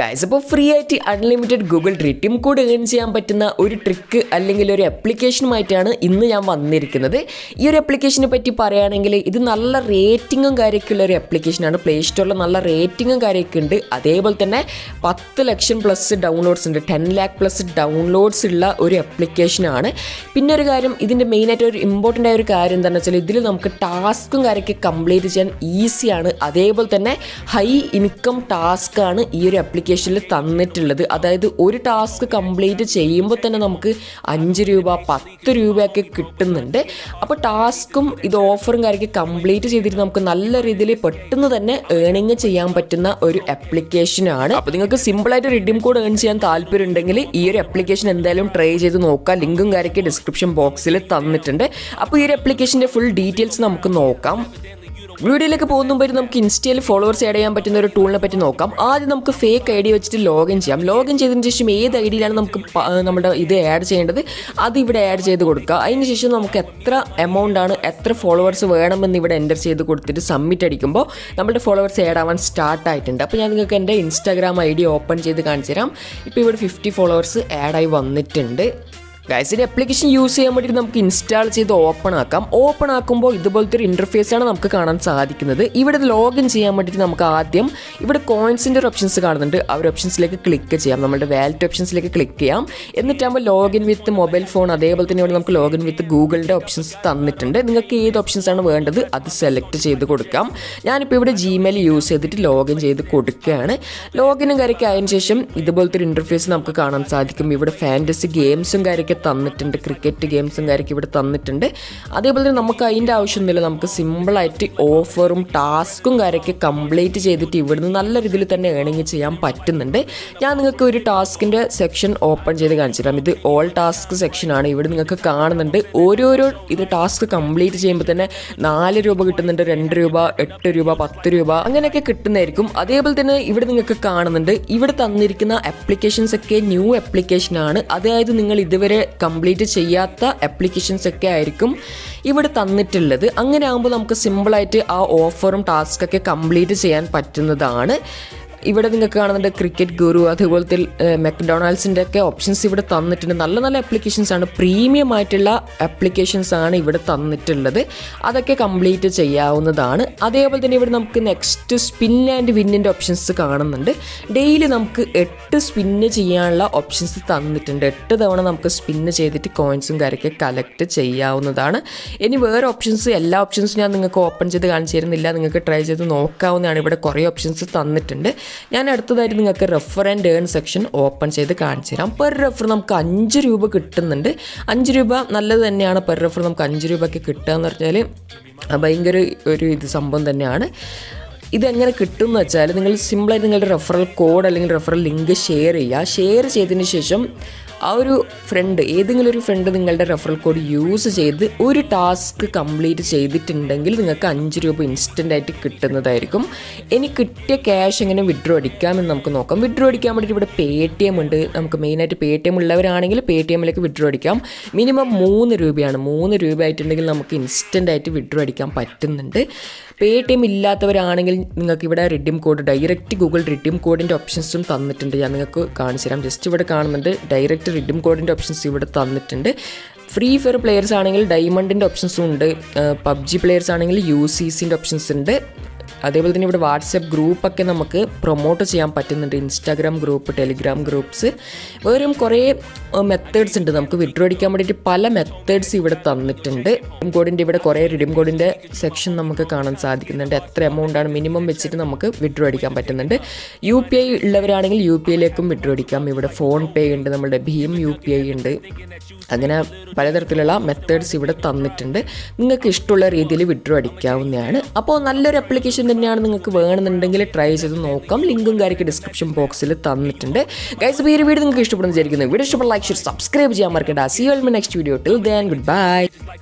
Guys, now free IT unlimited Google Treat team code earn cheyan pattuna oru trick allengil oru application maayitana innu njan vannirikkunnathu. Ee oru application patti parayanengil idu nalla rating um karyakkulla oru application aanu. Play Store la nalla rating um karyakku undu. Adeypol thanne 10 lakh plus downloads undu. 10 lakh plus downloads ulla oru application aanu. Pinne oru karyam idinte main aayittu oru important aayu oru karyam endanu vechal idil namukku task um karyakku complete cheyan easy aanu. Adeypol thanne high income task aanu ee oru application le tannittulladu adayithu oru task complete cheyyumbo thanne namukku 5 രൂപ 10 രൂപയൊക്കെ കിട്ടുന്നുണ്ട് അപ്പോൾ ടാസ്കും ഇത് ഓഫറും കാര്യം complete ചെയ്തിട്ട് നമുക്ക് നല്ല രീതിയിൽ പെട്ടെന്ന് തന്നെ ഏർണിംഗ് ചെയ്യാൻ പറ്റുന്ന ഒരു application ആണ് അപ്പോൾ നിങ്ങൾക്ക് സിമ്പിൾ ആയിട്ട് redeem code earn ചെയ്യാൻ താൽപര്യമുണ്ടെങ്കിൽ ഈ ഒരു application എന്തായാലും try ചെയ്തു നോക്കുക ലിങ്കും കാര്യം description ബോക്സിൽ തന്നിട്ടുണ്ട് അപ്പോൾ ഈ ഒരു applicationന്റെ full details നമുക്ക് നോക്കാം Video like a ponum by Insta followers add and button or tool up at Nocam, other than fake ID which login jam. Login chasm the ID and add chain to the other ads the good car. In session amount on ethra followers of Adam and they would enter say the good submitted combo. Number followers add on start tightened up and Instagram ID open the canceram. If you 50 followers add I won it and guys, this application use ചെയ്യാൻ വേണ്ടി നമുക്ക് install ചെയ്ത് open ആക്കാം. Open ആക്കുമ്പോൾ ഇതുപോലത്തെ ഒരു interface ആണ് നമുക്ക് കാണാൻ സാധിക്കുന്നത്. ഇവിടെ login ചെയ്യാൻ വേണ്ടി നമുക്ക് ആദ്യം ഇവിടെ coinsന്റെ ഒരു options കാണുന്നുണ്ട്. ആ ഒരു optionsലേക്ക് ക്ലിക്ക് ചെയ്യാം. നമ്മുടെ wallet optionsലേക്ക് click ചെയ്യാം. എന്നിട്ട് നമ്മൾ login with mobile phone അതേപോലെ തന്നെ ഇവിടെ നമുക്ക് login with Googleന്റെ options തന്നിട്ടുണ്ട്. നിങ്ങൾക്ക് ഏത് options ആണ് വേണ്ടത് അത് select ചെയ്ത് കൊടുക്കാം. ഞാൻ ഇപ്പോൾ ഇവിടെ Gmail യൂസ് ചെയ്തിട്ട് login ചെയ്ത് കൊടുക്കുകയാണ്. ലോഗിനും കാര്യൊക്കെ ആയതിനു ശേഷം ഇതുപോലത്തെ ഒരു interface നമുക്ക് കാണാൻ സാധിക്കും. ഇവിടെ fantasy games ഉം കാര്യൊക്കെ തന്നിട്ടുണ്ട് ക്രിക്കറ്റ് ഗെയിംസും കാര്യൊക്കെ ഇവിടെ തന്നിട്ടുണ്ട് അതേപോലെ തന്നെ നമുക്ക് അതിന്റെ ആവശ്യമില്ല നമുക്ക് സിമ്പിൾ ആയിട്ട് ഓഫറും ടാസ്കും കാര്യൊക്കെ കംപ്ലീറ്റ് ചെയ്തിട്ട് ഇവിടുന്ന് നല്ല രീതിയിൽ തന്നെ ഏർണിംഗ് ചെയ്യാൻ പറ്റുന്നുണ്ട് ഞാൻ നിങ്ങൾക്ക് ഒരു ടാസ്കിന്റെ സെക്ഷൻ ഓപ്പൺ ചെയ്ത് കാണിച്ചു തരാം ഇത് ഓൾ ടാസ്ക് സെക്ഷൻ ആണ് ഇവിടെ നിങ്ങൾക്ക് കാണുന്നുണ്ട് ഓരോരോ ഇത് ടാസ്ക് കംപ്ലീറ്റ് ചെയ്യുമ്പോൾ തന്നെ 4 രൂപ കിട്ടുന്നുണ്ട് 2 രൂപ 8 രൂപ 10 രൂപ അങ്ങനെയൊക്കെ കിട്ടുന്നതായിരിക്കും അതേപോലെ തന്നെ ഇവിടെ നിങ്ങൾക്ക് കാണുന്നുണ്ട് ഇവിടെ തന്നിരിക്കുന്ന ആപ്ലിക്കേഷൻസ് ഒക്കെ ന്യൂ ആപ്ലിക്കേഷൻ ആണ് അതായത് നിങ്ങൾ ഇതുവരെ Complete Chayata applications a caricum. Even a Tannitilad, Anganambulamka symbolize our offer and task a complete Chayan Patinadana. Even the Kana Cricket Guru, McDonald's and the options, even a Tannit and Alana applications and a premium itilla applications and even a Tannitilade. Other complete Chayanadana. Are they able to never numk next to spin and win options the Kanamande? Daily numk to spinach yanla options തന്നിട്ടുണ്ട് 8 തവണ നമുക്ക് spin ചെയ്തിട്ട് കോയിൻസും കാര്യൊക്കെ collect ചെയ്യാവുന്നതാണ് ഇനി വേറെ options എല്ലാ options ഞാൻ നിങ്ങൾക്ക് ഓപ്പൺ ചെയ്ത് കാണിച്ചു തരുന്നില്ല നിങ്ങൾക്ക് ട്രൈ ചെയ്ത് നോക്കാവുന്നതാണ് ഇവിടെ കുറേ ഓപ്ഷൻസ് തന്നിട്ടുണ്ട് ഞാൻ അടുത്തതായിട്ട് നിങ്ങൾക്ക് refer and earn section open ചെയ്ത് കാണിച്ചു തരാം പെർ റെഫർ നമുക്ക് 5 രൂപ കിട്ടുന്നുണ്ട് 5 രൂപ നല്ലത് തന്നെയാണ് പെർ റെഫർ നമുക്ക് 5 രൂപയ്ക്ക് കിട്ടാന്ന് പറഞ്ഞാൽ ഭയങ്കര ഒരു ഇത് സംഭവം തന്നെയാണ് This is the same thing. You simply referral code and referral link. Share Our friend, either friend of the referral code use Uri task complete Tindangle, the conjure of instant at Kitana Diricum. Any kit cash and a withdraw decam and Namkanokam. Withdraw decam with a paytm and Namkaman at a paytm, lever angle, paytm like a withdraw decam. Minimum moon ruby at Namk instant at withdraw decam patent. Paytm illataver angle, Nakivada redeem code, direct Google redeem code and options from Thanat and Yanaka Kanseram. Just to a comment, direct. Redeem code and options you would have done it and Free Fire players are diamond and options PUBG players are UCC and options in there. അതേപോലെ തന്നെ ഇവിടെ WhatsApp group ഒക്കെ നമുക്ക് promote ചെയ്യാൻ പറ്റുന്നുണ്ട് Instagram group Telegram groups വേറെയും കുറേ methods ഉണ്ട് നമുക്ക് വിഡ്രോ അടിക്കാൻ വേണ്ടിയിട്ട് പല മെത്തേഡ്സ് ഇവിടെ തന്നിട്ടുണ്ട് കോഡിന്റെ ഇവിടെ കുറേ റിഡീം കോഡിന്റെ സെക്ഷൻ നമുക്ക് കാണാൻ സാധിക്കുന്നുണ്ട് എത്ര എമൗണ്ട് ആണ് മിനിമം വെച്ചിട്ട് നമുക്ക് വിഡ്രോ അടിക്കാൻ പറ്റുന്നുണ്ട് യുപിഐ ഉള്ളവരാണെങ്കിൽ യുപിഐയിലേക്കും വിഡ്രോ അടിക്കാം ഇവിടെ ഫോൺ പേ ഉണ്ട് നമ്മുടെ ഭീം യുപിഐ ഉണ്ട് അങ്ങനെ പലതരത്തിലുള്ള മെത്തേഡ്സ് ഇവിടെ തന്നിട്ടുണ്ട് നിങ്ങൾക്ക് ഇഷ്ടമുള്ള രീതിയിൽ വിഡ്രോ അടിക്കാവുന്നതാണ് അപ്പോൾ നല്ലൊരു ആപ്ലിക്കേഷൻ തന്നെയാണ് നിങ്ങൾക്ക് വേണമെന്നുണ്ടെങ്കിൽ ട്രൈ ചെയ്ത് നോക്കാം ലിങ്കും കാര്യൊക്കെ ഡിസ്ക്രിപ്ഷൻ ബോക്സിൽ തന്നിട്ടുണ്ട് ഗൈസ് അപ്പോൾ ഈ വീഡിയോ നിങ്ങൾക്ക് ഇഷ്ടപ്പെടുമെന്ന് വിചാരിക്കുന്നു വീഡിയോ ഇഷ്ടപ്പെട്ട ലൈക്ക് ഷെയർ സബ്സ്ക്രൈബ് ചെയ്യാൻ മറക്കണ്ട see you in my next video till then good bye